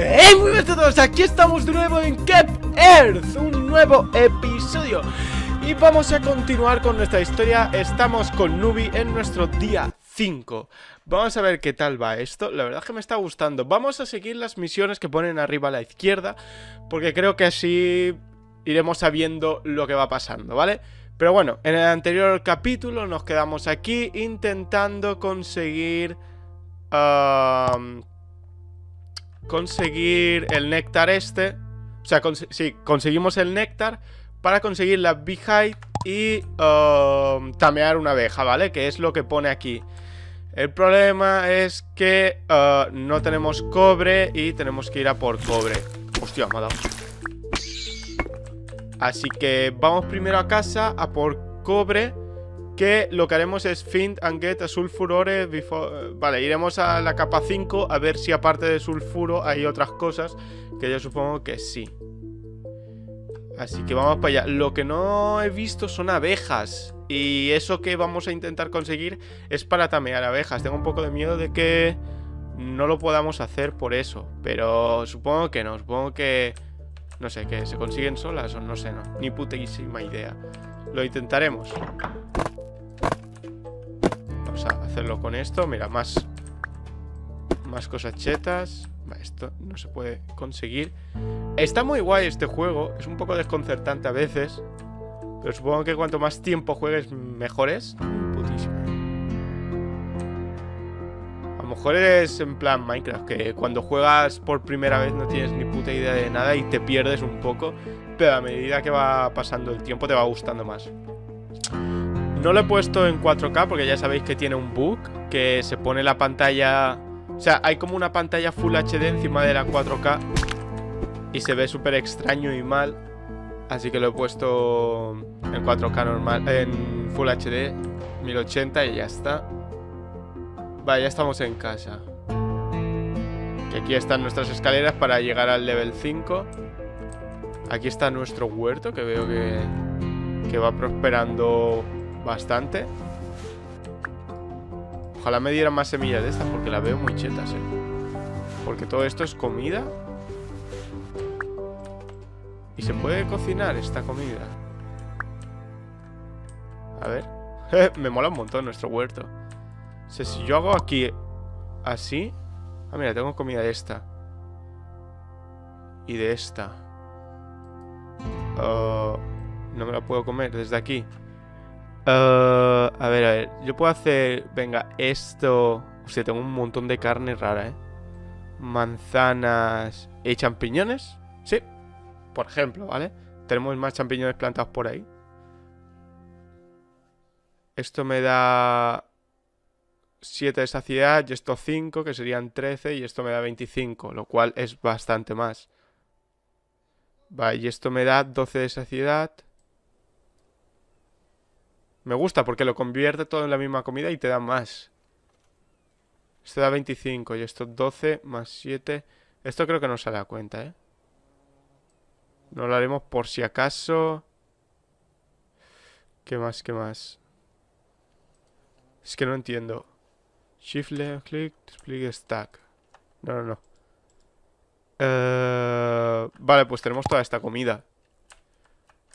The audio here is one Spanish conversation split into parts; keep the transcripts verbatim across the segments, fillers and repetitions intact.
¡Hey! Muy bien a todos, aquí estamos de nuevo en Keplerth, un nuevo episodio. Y vamos a continuar con nuestra historia. Estamos con Nubi en nuestro día cinco. Vamos a ver qué tal va esto. La verdad es que me está gustando. Vamos a seguir las misiones que ponen arriba a la izquierda, porque creo que así iremos sabiendo lo que va pasando, ¿vale? Pero bueno, en el anterior capítulo nos quedamos aquí intentando conseguir... Uh, conseguir el néctar este. O sea, cons sí, conseguimos el néctar para conseguir la beehive y uh, tamear una abeja, ¿vale? Que es lo que pone aquí. El problema es que uh, no tenemos cobre y tenemos que ir a por cobre. Hostia, me ha dado. Así que vamos primero a casa a por cobre, que lo que haremos es find and get a sulfur ore before... Vale, iremos a la capa cinco a ver si aparte de sulfuro hay otras cosas, que yo supongo que sí. Así que vamos para allá. Lo que no he visto son abejas, y eso que vamos a intentar conseguir es para tamear abejas. Tengo un poco de miedo de que no lo podamos hacer por eso, pero supongo que no, supongo que... No sé, que se consiguen solas o no sé, no. Ni putísima idea. Lo intentaremos. Vamos a hacerlo con esto. Mira, más... Más cosas chetas. Esto no se puede conseguir. Está muy guay este juego. Es un poco desconcertante a veces, pero supongo que cuanto más tiempo juegues, mejor es. Putísimo. A lo mejor es en plan Minecraft, que cuando juegas por primera vez no tienes ni puta idea de nada y te pierdes un poco, pero a medida que va pasando el tiempo te va gustando más. No lo he puesto en cuatro K porque ya sabéis que tiene un bug, que se pone la pantalla... O sea, hay como una pantalla Full H D encima de la cuatro K y se ve súper extraño y mal, así que lo he puesto en cuatro K normal, en Full H D mil ochenta y ya está. Vale, ya estamos en casa. Que aquí están nuestras escaleras para llegar al level cinco. Aquí está nuestro huerto, que veo que, que va prosperando bastante. Ojalá me dieran más semillas de estas, porque las veo muy chetas, eh. Porque todo esto es comida. ¿Y se puede cocinar esta comida? A ver. Me mola un montón nuestro huerto. O sea, si yo hago aquí así... Ah, mira, tengo comida de esta. Y de esta. Uh, no me la puedo comer desde aquí. Uh, a ver, a ver. Yo puedo hacer... Venga, esto... O sea, tengo un montón de carne rara, ¿eh? Manzanas... ¿Y champiñones? Sí. Por ejemplo, ¿vale? Tenemos más champiñones plantados por ahí. Esto me da... siete de saciedad y esto cinco, que serían trece, y esto me da veinticinco, lo cual es bastante más. Vale, y esto me da doce de saciedad. Me gusta porque lo convierte todo en la misma comida y te da más. Esto da veinticinco y esto doce más siete. Esto creo que no sale a cuenta, ¿eh? No lo haremos por si acaso. ¿Qué más? ¿Qué más? Es que no entiendo. Shift left click, click stack. No, no, no. Uh, vale, pues tenemos toda esta comida.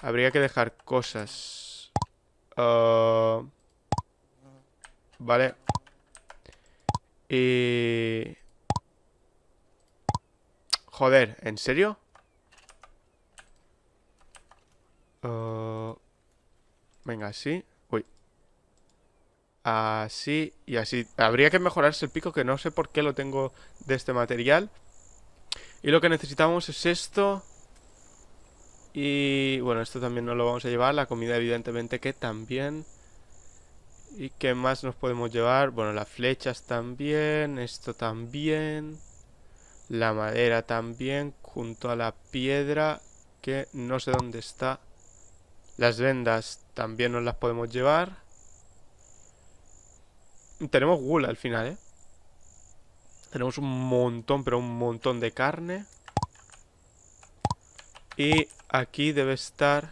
Habría que dejar cosas. Uh, vale. Y... Joder, ¿en serio? Uh, venga, sí. Así y así. Habría que mejorarse el pico, que no sé por qué lo tengo de este material. Y lo que necesitamos es esto. Y bueno, esto también nos lo vamos a llevar. La comida evidentemente que también. ¿Y qué más nos podemos llevar? Bueno, las flechas también. Esto también. La madera también. Junto a la piedra, que no sé dónde está. Las vendas también nos las podemos llevar. Tenemos wool al final, ¿eh? Tenemos un montón, pero un montón de carne. Y aquí debe estar...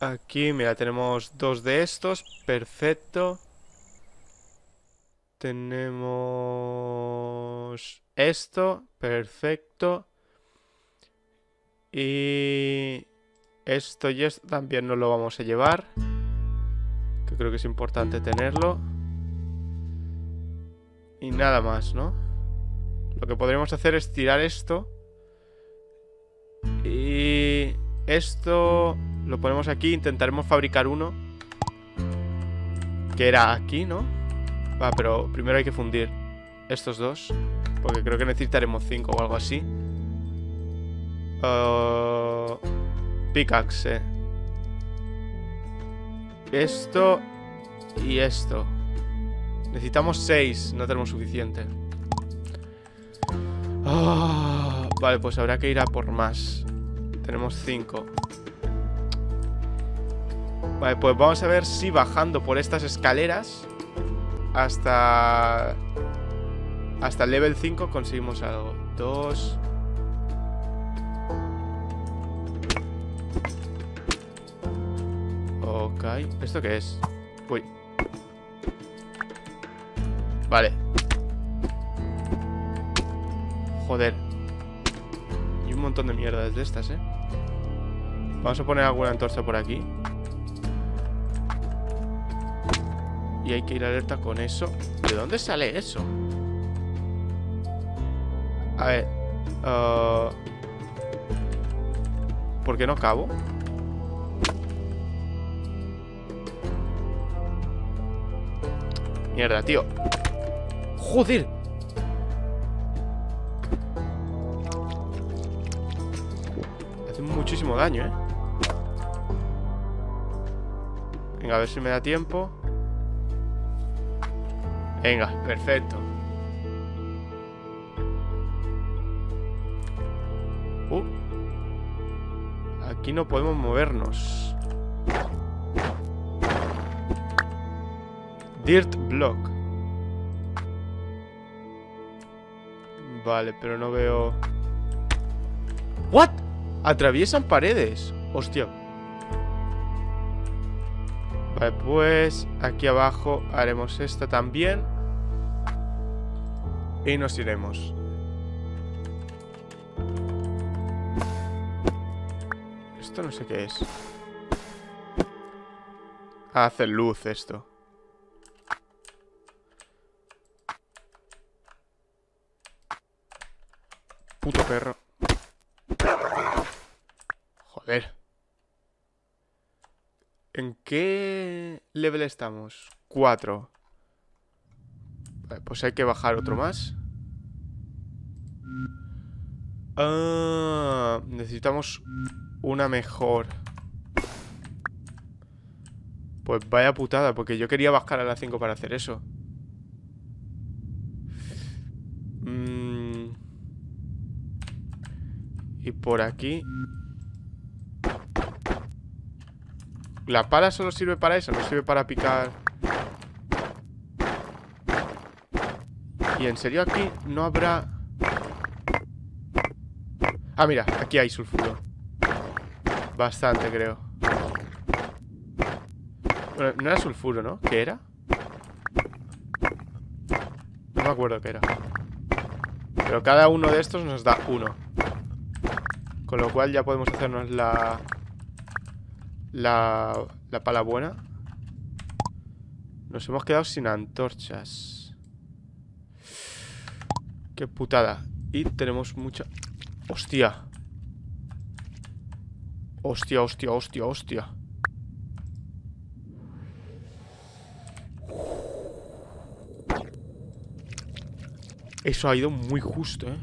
Aquí, mira, tenemos dos de estos. Perfecto. Tenemos... esto, perfecto. Y esto y esto también nos lo vamos a llevar, que creo que es importante tenerlo. Y nada más, ¿no? Lo que podríamos hacer es tirar esto. Y esto lo ponemos aquí. Intentaremos fabricar uno, que era aquí, ¿no? Va, ah, pero primero hay que fundir estos dos, porque creo que necesitaremos cinco o algo así. Uh, pickaxe. Esto y esto. Necesitamos seis, no tenemos suficiente. Oh, vale, pues habrá que ir a por más. Tenemos cinco. Vale, pues vamos a ver si bajando por estas escaleras hasta hasta el level cinco conseguimos algo. Dos. Ok, ¿esto qué es? Uy. Vale. Joder. Y un montón de mierdas de estas, eh. Vamos a poner alguna antorcha por aquí. Y hay que ir alerta con eso. ¿De dónde sale eso? A ver. Uh... ¿Por qué no cabo? Mierda, tío. ¡Joder! Hace muchísimo daño, eh. Venga, a ver si me da tiempo. Venga, perfecto. Uh. Aquí no podemos movernos. Dirt block. Vale, pero no veo. ¿What? Atraviesan paredes. Hostia. Vale, pues aquí abajo haremos esta también. Y nos iremos. Esto no sé qué es. Hace luz esto. Puto perro. Joder. ¿En qué level estamos? cuatro. Vale, pues hay que bajar otro más. Ah, necesitamos una mejor. Pues vaya putada, porque yo quería bajar a la cinco para hacer eso. Y por aquí. La pala solo sirve para eso, no sirve para picar. Y en serio aquí no habrá. Ah, mira, aquí hay sulfuro. Bastante, creo. Bueno, no era sulfuro, ¿no? ¿Qué era? No me acuerdo qué era. Pero cada uno de estos nos da uno. Con lo cual ya podemos hacernos la, la... La pala buena. Nos hemos quedado sin antorchas. Qué putada. Y tenemos mucha... Hostia. Hostia, hostia, hostia, hostia. Eso ha ido muy justo, eh.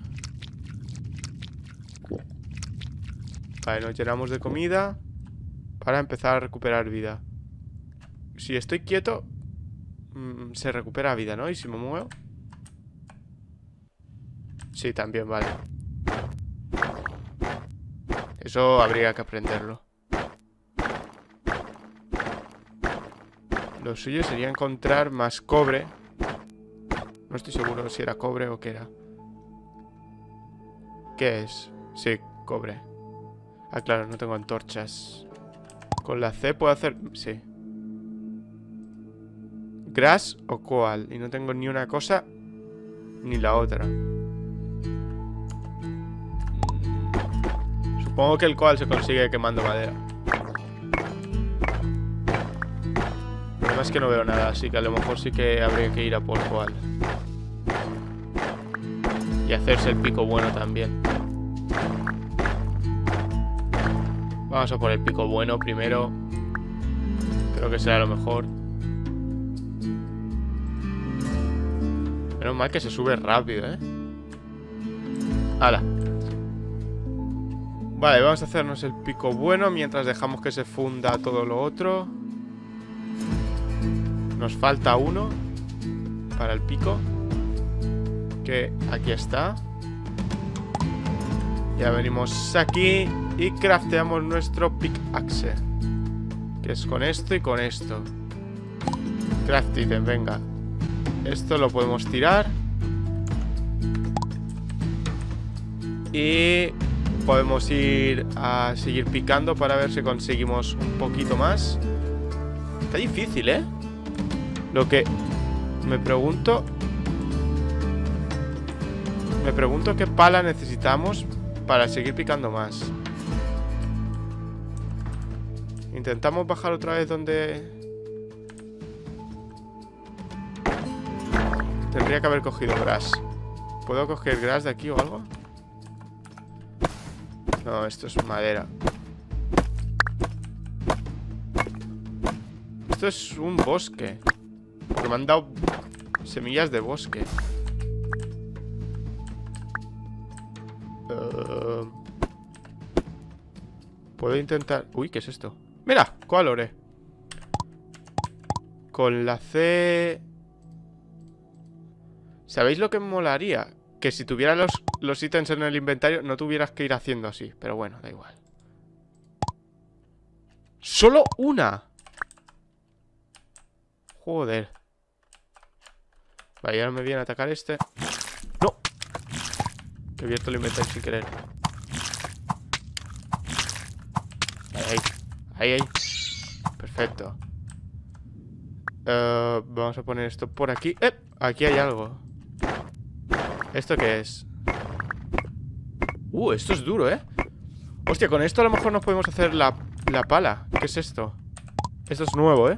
Vale, nos llenamos de comida para empezar a recuperar vida. Si estoy quieto, mmm, se recupera vida, ¿no? Y si me muevo... Sí, también, vale. Eso habría que aprenderlo. Lo suyo sería encontrar más cobre. No estoy seguro si era cobre o qué era. ¿Qué es? Sí, cobre. Ah, claro, no tengo antorchas. Con la C puedo hacer... Sí. Grass o coal. Y no tengo ni una cosa ni la otra. Supongo que el coal se consigue quemando madera. El problema es que no veo nada, así que a lo mejor sí que habría que ir a por coal. Y hacerse el pico bueno también. Vamos a por el pico bueno primero. Creo que será lo mejor. Menos mal que se sube rápido, ¿eh? ¡Hala! Vale, vamos a hacernos el pico bueno mientras dejamos que se funda todo lo otro. Nos falta uno para el pico, que aquí está. Ya venimos aquí y crafteamos nuestro pickaxe, que es con esto y con esto. Craft item, venga. Esto lo podemos tirar y podemos ir a seguir picando para ver si conseguimos un poquito más. Está difícil, ¿eh? Lo que me pregunto... Me pregunto qué pala necesitamos para seguir picando más. Intentamos bajar otra vez donde... Tendría que haber cogido grass. ¿Puedo coger grass de aquí o algo? No, esto es madera. Esto es un bosque. Porque me han dado semillas de bosque. Uh, Puedo intentar... Uy, ¿qué es esto? ¡Mira! Coalore. Con la C... ¿Sabéis lo que me molaría? Que si tuviera los, los ítems en el inventario no tuvieras que ir haciendo así. Pero bueno, da igual. ¡Solo una! Joder. Vale, ya no me viene a atacar este. ¡No! Que he abierto el inventario sin querer. Ahí, ahí. Ahí, ahí. Perfecto. Uh, vamos a poner esto por aquí. ¡Eh! Aquí hay algo. ¿Esto qué es? Uh, esto es duro, ¿eh? Hostia, con esto a lo mejor nos podemos hacer la, la pala. ¿Qué es esto? Esto es nuevo, ¿eh?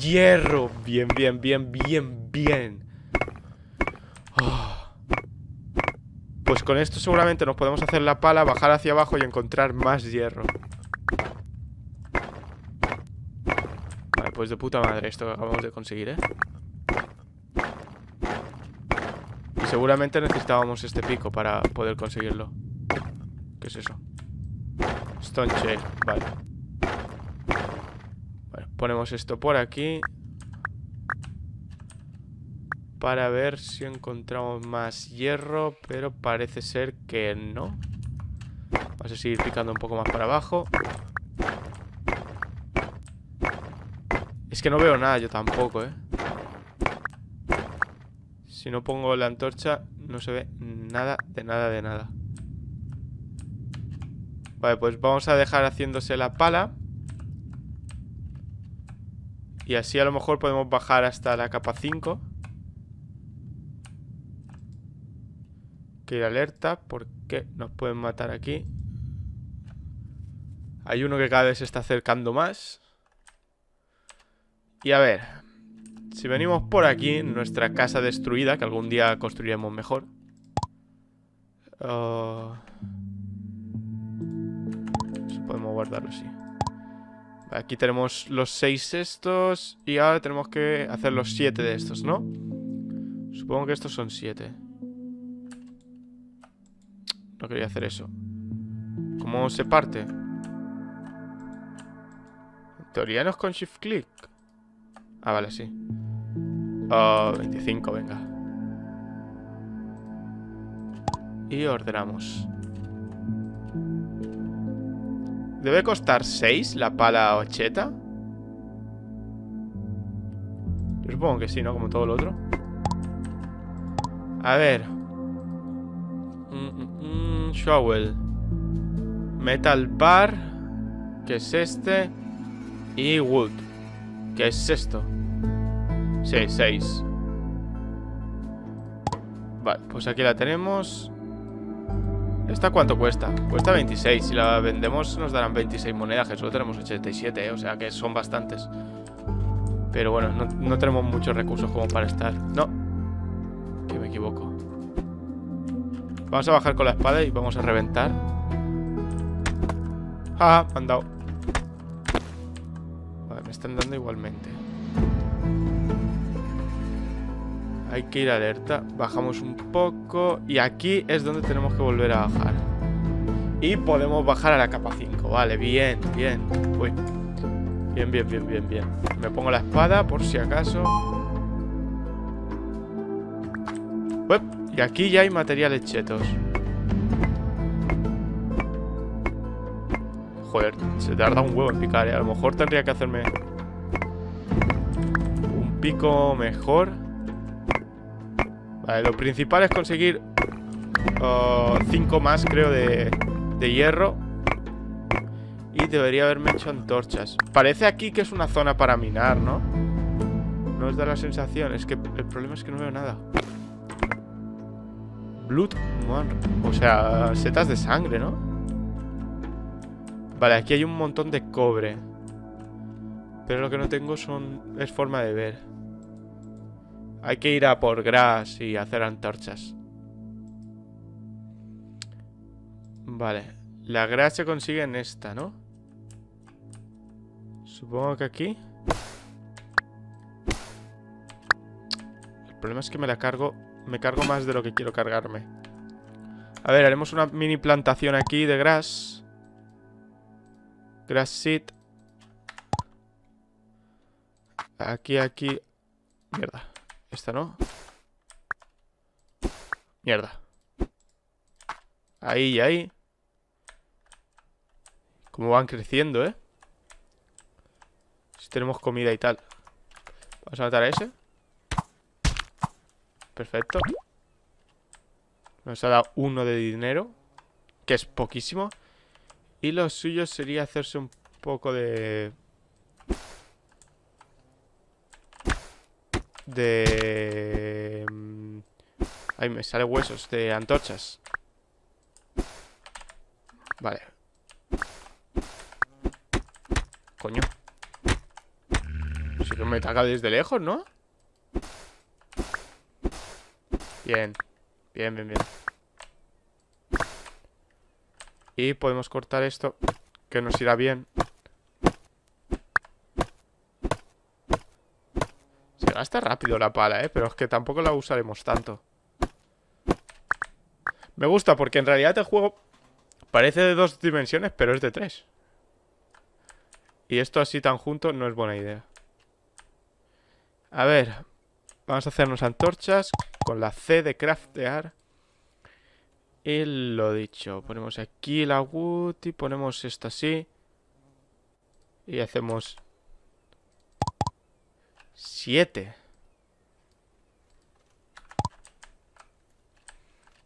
¡Hierro! Bien, bien, bien, bien, bien. Oh. Pues con esto seguramente nos podemos hacer la pala, bajar hacia abajo y encontrar más hierro. Vale, pues de puta madre esto que acabamos de conseguir, ¿eh? Seguramente necesitábamos este pico para poder conseguirlo. ¿Qué es eso? Stone Shell, vale. Vale, ponemos esto por aquí. Para ver si encontramos más hierro, pero parece ser que no. Vamos a seguir picando un poco más para abajo. Es que no veo nada yo tampoco, ¿eh? Si no pongo la antorcha, no se ve nada, de nada, de nada. Vale, pues vamos a dejar haciéndose la pala. Y así a lo mejor podemos bajar hasta la capa cinco. Que ir alerta, porque nos pueden matar aquí. Hay uno que cada vez se está acercando más. Y a ver... Si venimos por aquí, nuestra casa destruida, que algún día construiremos mejor. Uh... Eso podemos guardarlo, sí. Aquí tenemos los seis estos y ahora tenemos que hacer los siete de estos, ¿no? Supongo que estos son siete. No quería hacer eso. ¿Cómo se parte? En teoría no es con shift click. Ah, vale, sí. Uh, veinticinco, venga. Y ordenamos. Debe costar seis la pala ocheta. Yo supongo que sí, ¿no? Como todo lo otro. A ver. Mm, mm, Shovel. Metal bar. Que es este. Y wood. ¿Qué es esto? Sí, seis. Vale, pues aquí la tenemos. ¿Esta cuánto cuesta? Cuesta veintiséis. Si la vendemos nos darán veintiséis monedas. Que solo tenemos ochenta y siete, ¿eh? O sea que son bastantes. Pero bueno, no, no tenemos muchos recursos como para estar. No, que me equivoco. Vamos a bajar con la espada y vamos a reventar. ¡Ah! Me han dado. Vale, me están dando igualmente. Hay que ir alerta. Bajamos un poco. Y aquí es donde tenemos que volver a bajar. Y podemos bajar a la capa cinco. Vale, bien, bien. Uy. Bien, bien, bien, bien, bien. Me pongo la espada por si acaso. Uep. Y aquí ya hay materiales chetos. Joder, se tarda un huevo en picar, ¿eh? A lo mejor tendría que hacerme un pico mejor. Vale, lo principal es conseguir cinco uh, más, creo, de, de hierro. Y debería haberme hecho antorchas. Parece aquí que es una zona para minar, ¿no? No os da la sensación. Es que el problema es que no veo nada. Blood, man. O sea, setas de sangre, ¿no? Vale, aquí hay un montón de cobre. Pero lo que no tengo son es forma de ver. Hay que ir a por gras y hacer antorchas. Vale. La gras se consigue en esta, ¿no? Supongo que aquí. El problema es que me la cargo. Me cargo más de lo que quiero cargarme. A ver, haremos una mini plantación aquí de gras. Grass seed. Aquí, aquí. Mierda. Esta no. Mierda. Ahí y ahí. Como van creciendo, ¿eh? Si tenemos comida y tal. Vamos a matar a ese. Perfecto. Nos ha dado uno de dinero, que es poquísimo. Y lo suyo sería hacerse un poco de... De... Ahí me sale huesos de antorchas. Vale. Coño. Sí que me ataca desde lejos, ¿no? Bien. Bien, bien, bien. Y podemos cortar esto, que nos irá bien. Está rápido la pala, ¿eh? Pero es que tampoco la usaremos tanto. Me gusta porque en realidad el juego parece de dos dimensiones, pero es de tres. Y esto así tan junto no es buena idea. A ver, vamos a hacernos antorchas con la C de craftear. Y lo dicho, ponemos aquí la wood y ponemos esto así. Y hacemos... siete.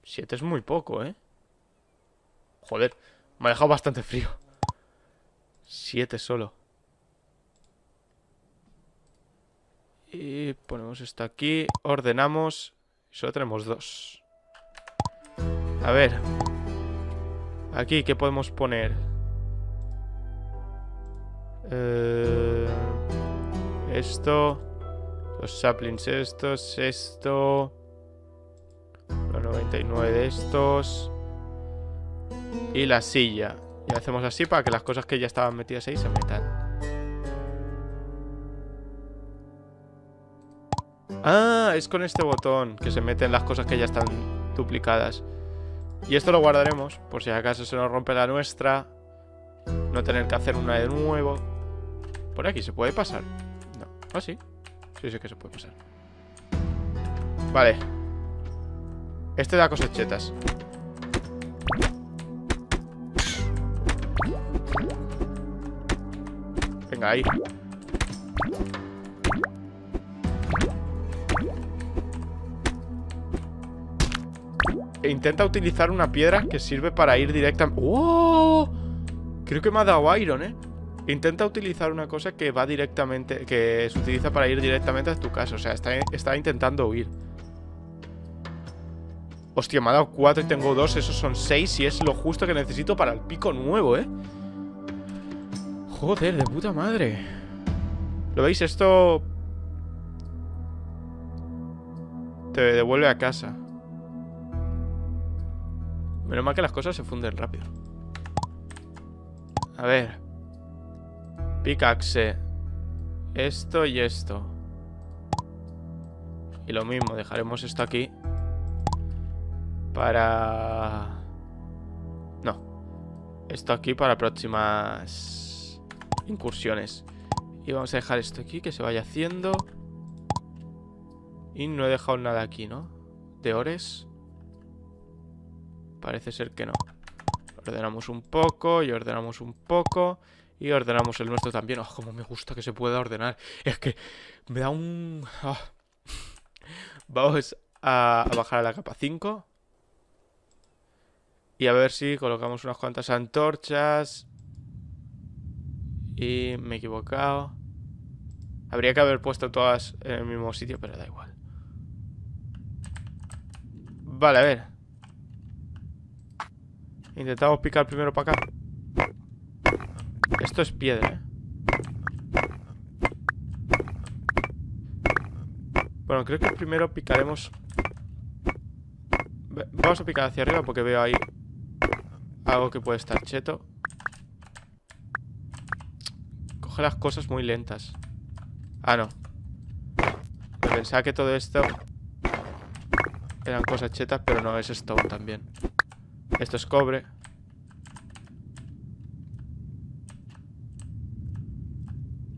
siete es muy poco, ¿eh? Joder, me ha dejado bastante frío. siete solo. Y ponemos esto aquí. Ordenamos. Solo tenemos dos. A ver. Aquí, ¿qué podemos poner? Eh... Esto, los saplings estos, esto, los noventa y nueve de estos y la silla. Y hacemos así para que las cosas que ya estaban metidas ahí se metan. Ah, es con este botón que se meten las cosas que ya están duplicadas. Y esto lo guardaremos por si acaso se nos rompe la nuestra. No tener que hacer una de nuevo. Por aquí se puede pasar. Ah, sí. Sí, sí que se puede pasar. Vale. Este da cosechetas. Venga, ahí. E intenta utilizar una piedra que sirve para ir directamente... ¡Oh! Creo que me ha dado iron, ¿eh? Intenta utilizar una cosa que va directamente... Que se utiliza para ir directamente a tu casa. O sea, está, está intentando huir. Hostia, me ha dado cuatro y tengo dos. Esos son seis y es lo justo que necesito para el pico nuevo, ¿eh? Joder, de puta madre. ¿Lo veis? Esto te devuelve a casa. Menos mal que las cosas se funden rápido. A ver. Pickaxe. Esto y esto. Y lo mismo, dejaremos esto aquí. Para... No. Esto aquí para próximas incursiones. Y vamos a dejar esto aquí, que se vaya haciendo. Y no he dejado nada aquí, ¿no? De ores. Parece ser que no. Ordenamos un poco y ordenamos un poco. Y ordenamos el nuestro también. ¡Oh, cómo me gusta que se pueda ordenar! Es que me da un... Oh. Vamos a bajar a la capa cinco. Y a ver si colocamos unas cuantas antorchas. Y me he equivocado. Habría que haber puesto todas en el mismo sitio, pero da igual. Vale, a ver. Intentamos picar primero para acá. Esto es piedra, ¿eh? Bueno, creo que primero picaremos... Vamos a picar hacia arriba porque veo ahí algo que puede estar cheto. Coge las cosas muy lentas. Ah, no. Me pensaba que todo esto eran cosas chetas, pero no, es stone también. Esto es cobre.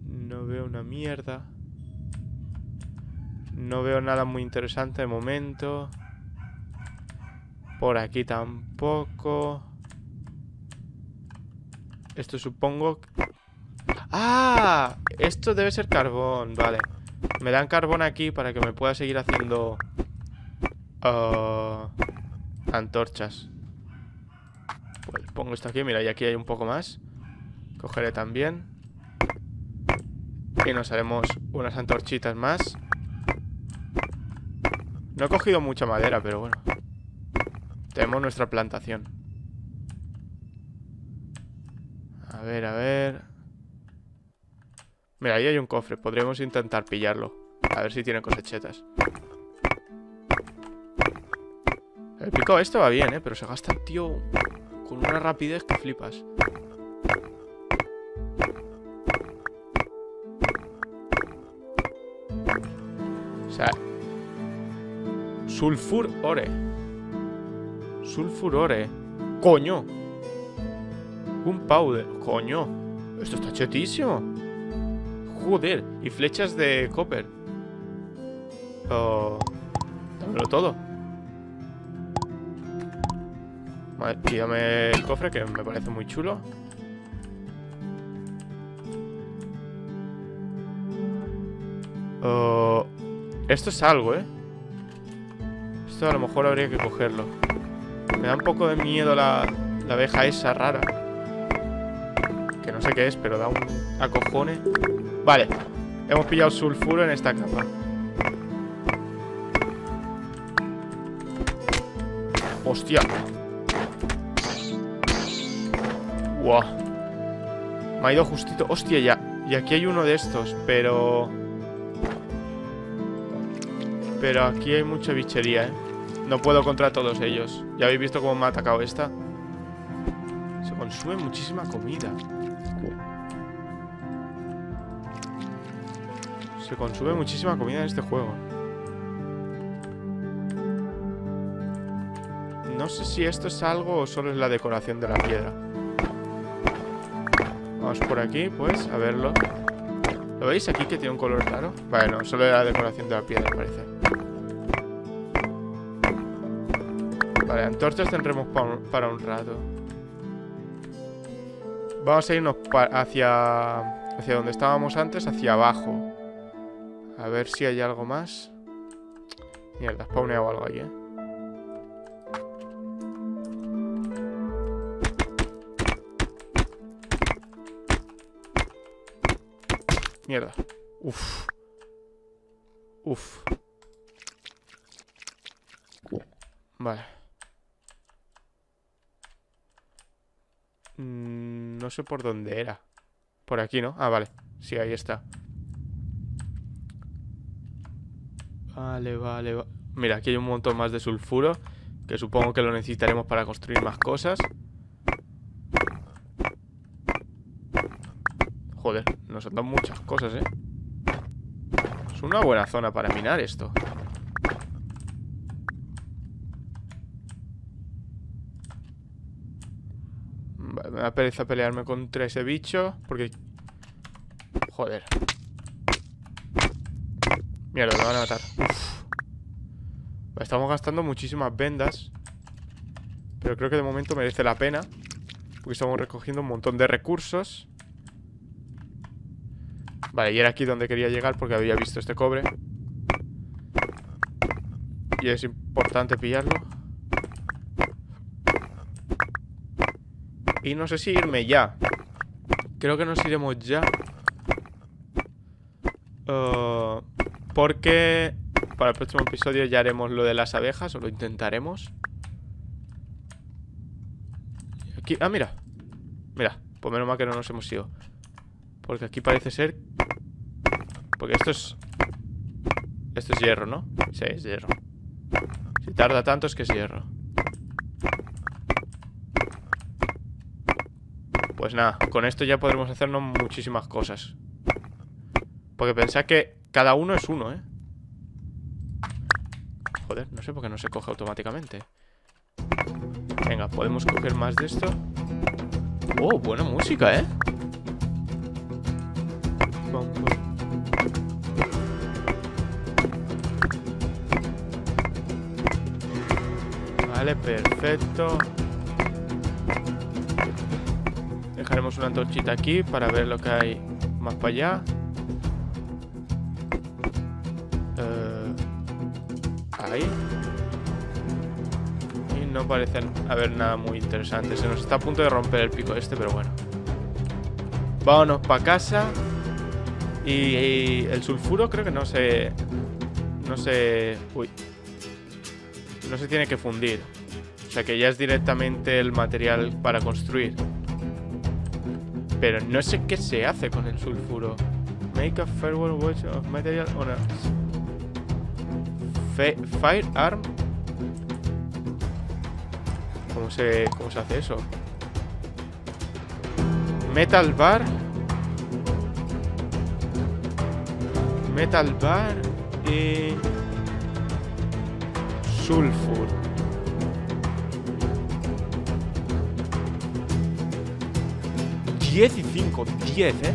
No veo una mierda. No veo nada muy interesante de momento. Por aquí tampoco. Esto supongo... ¡Ah! Esto debe ser carbón, vale. Me dan carbón aquí para que me pueda seguir haciendo uh, antorchas. Pues pongo esto aquí, mira, y aquí hay un poco más. Cogeré también. Y nos haremos unas antorchitas más. No he cogido mucha madera, pero bueno. Tenemos nuestra plantación. A ver, a ver... Mira, ahí hay un cofre. Podríamos intentar pillarlo. A ver si tiene cosechetas. El pico este va bien, ¿eh? Pero se gasta, tío, con una rapidez que flipas. O sea... Sulfur ore. Sulfur ore. ¡Coño! Un powder. ¡Coño! Esto está chetísimo. Joder, y flechas de copper. Oh, dámelo todo. Vale, pídame el cofre, que me parece muy chulo. Oh, esto es algo, ¿eh? Esto a lo mejor habría que cogerlo. Me da un poco de miedo la, la abeja esa rara. Que no sé qué es, pero da un acojone. Vale, hemos pillado sulfuro en esta capa. Hostia. Wow. Me ha ido justito. Hostia, ya. Y aquí hay uno de estos, pero... Pero aquí hay mucha bichería, ¿eh? No puedo contra todos ellos. Ya habéis visto cómo me ha atacado esta. Se consume muchísima comida. Se consume muchísima comida en este juego. No sé si esto es algo o solo es la decoración de la piedra. Vamos por aquí, pues, a verlo. ¿Lo veis aquí que tiene un color raro? Bueno, solo es la decoración de la piedra, parece. Vale, antorchas tendremos pa un, para un rato. Vamos a irnos hacia, hacia donde estábamos antes, hacia abajo. A ver si hay algo más. Mierda, spawneado algo ahí, ¿eh? Mierda. Uf. Uf. Vale. Mm, no sé por dónde era. Por aquí, ¿no? Ah, vale. Sí, ahí está. Vale, vale, vale. Mira, aquí hay un montón más de sulfuro, que supongo que lo necesitaremos para construir más cosas. Joder, nos han dado muchas cosas, ¿eh? Es una buena zona para minar esto. Vale, me da pereza pelearme contra ese bicho, porque... Joder. Mierda, me van a matar. Uf. Estamos gastando muchísimas vendas, pero creo que de momento merece la pena, porque estamos recogiendo un montón de recursos. Vale, y era aquí donde quería llegar, porque había visto este cobre y es importante pillarlo. Y no sé si irme ya. Creo que nos iremos ya, uh, porque... para el próximo episodio ya haremos lo de las abejas, o lo intentaremos. Aquí, ah, mira. Mira, pues menos mal que no nos hemos ido, porque aquí parece ser... Porque esto es... Esto es hierro, ¿no? Sí, es hierro. Si tarda tanto es que es hierro. Pues nada, con esto ya podremos hacernos muchísimas cosas, porque pensad que cada uno es uno, ¿eh? Joder, no sé por qué no se coge automáticamente. Venga, podemos coger más de esto. Oh, buena música, ¿eh? Vale, perfecto. Dejaremos una antorchita aquí para ver lo que hay más para allá. Ahí. Y no parecen haber nada muy interesante. Se nos está a punto de romper el pico este, pero bueno. Vámonos para casa. Y, y el sulfuro creo que no se... No se... Uy. No se tiene que fundir. O sea que ya es directamente el material para construir. Pero no sé qué se hace con el sulfuro. Make a farewell watch of material on a... Firearm. ¿Cómo se, cómo se hace eso? Metal bar. Metal bar y... Sulfur. diez y cinco, diez, ¿eh?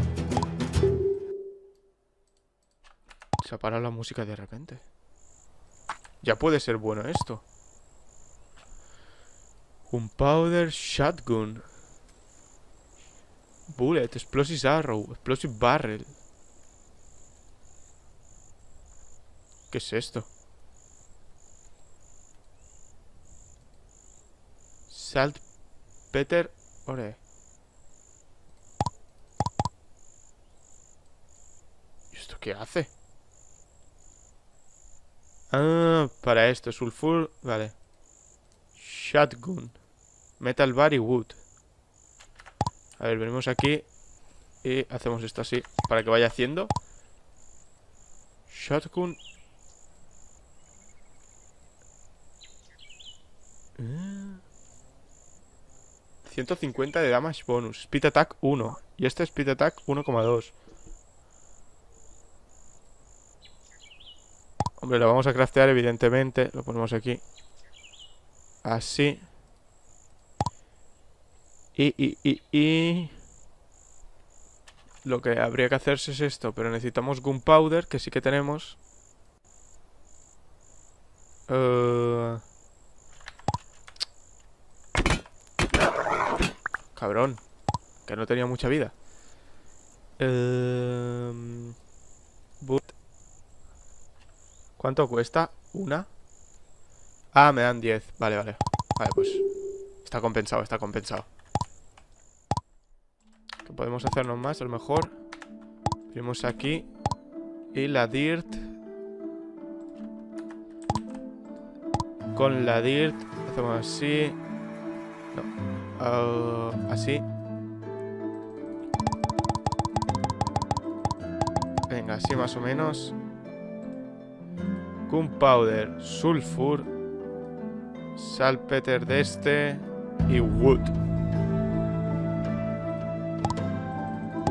Se ha parado la música de repente. Ya puede ser bueno esto. Gunpowder shotgun. Bullet, explosive arrow, explosive barrel. ¿Qué es esto? Salt Peter. Ore. ¿Y esto qué hace? Ah, para esto, sulfur, vale. Shotgun. Metal bar y wood. A ver, venimos aquí y hacemos esto así, para que vaya haciendo. Shotgun. Ah. ciento cincuenta de damage bonus. Speed attack uno. Y este es speed attack uno coma dos. Hombre, lo vamos a craftear, evidentemente. Lo ponemos aquí. Así. Y, y, y, y... Lo que habría que hacerse es esto. Pero necesitamos gunpowder, que sí que tenemos. Uh... Cabrón. Que no tenía mucha vida. Uh... ¿Cuánto cuesta? ¿Una? Ah, me dan diez. Vale, vale. Vale, pues. Está compensado, está compensado. ¿Qué podemos hacernos más? A lo mejor. Venimos aquí. Y la dirt. con la dirt. Hacemos así. No. Uh, así. Venga, así más o menos. Gunpowder, sulfur, salpeter de este y wood.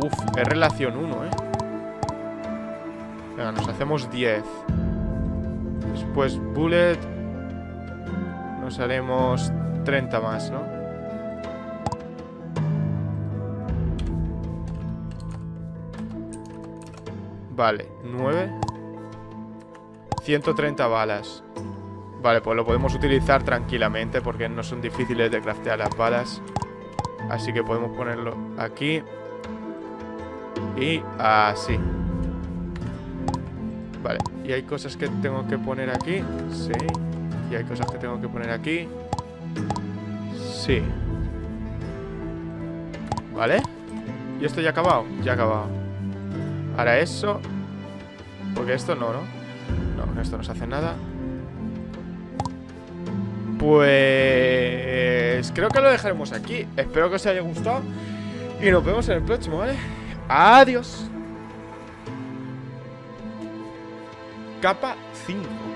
Uf, es relación uno, eh. Venga, nos hacemos diez. Después bullet. Nos haremos treinta más, ¿no? Vale, nueve. ciento treinta balas. Vale, pues lo podemos utilizar tranquilamente porque no son difíciles de craftear las balas. Así que podemos ponerlo aquí. Y así. Vale, y hay cosas que tengo que poner aquí. Sí. Y hay cosas que tengo que poner aquí. Sí. Vale. ¿Y esto ya ha acabado? Ya ha acabado. Ahora eso. Porque esto no, ¿no? No, esto no se hace nada. Pues creo que lo dejaremos aquí. Espero que os haya gustado y nos vemos en el próximo, ¿vale? Adiós. Capa cinco.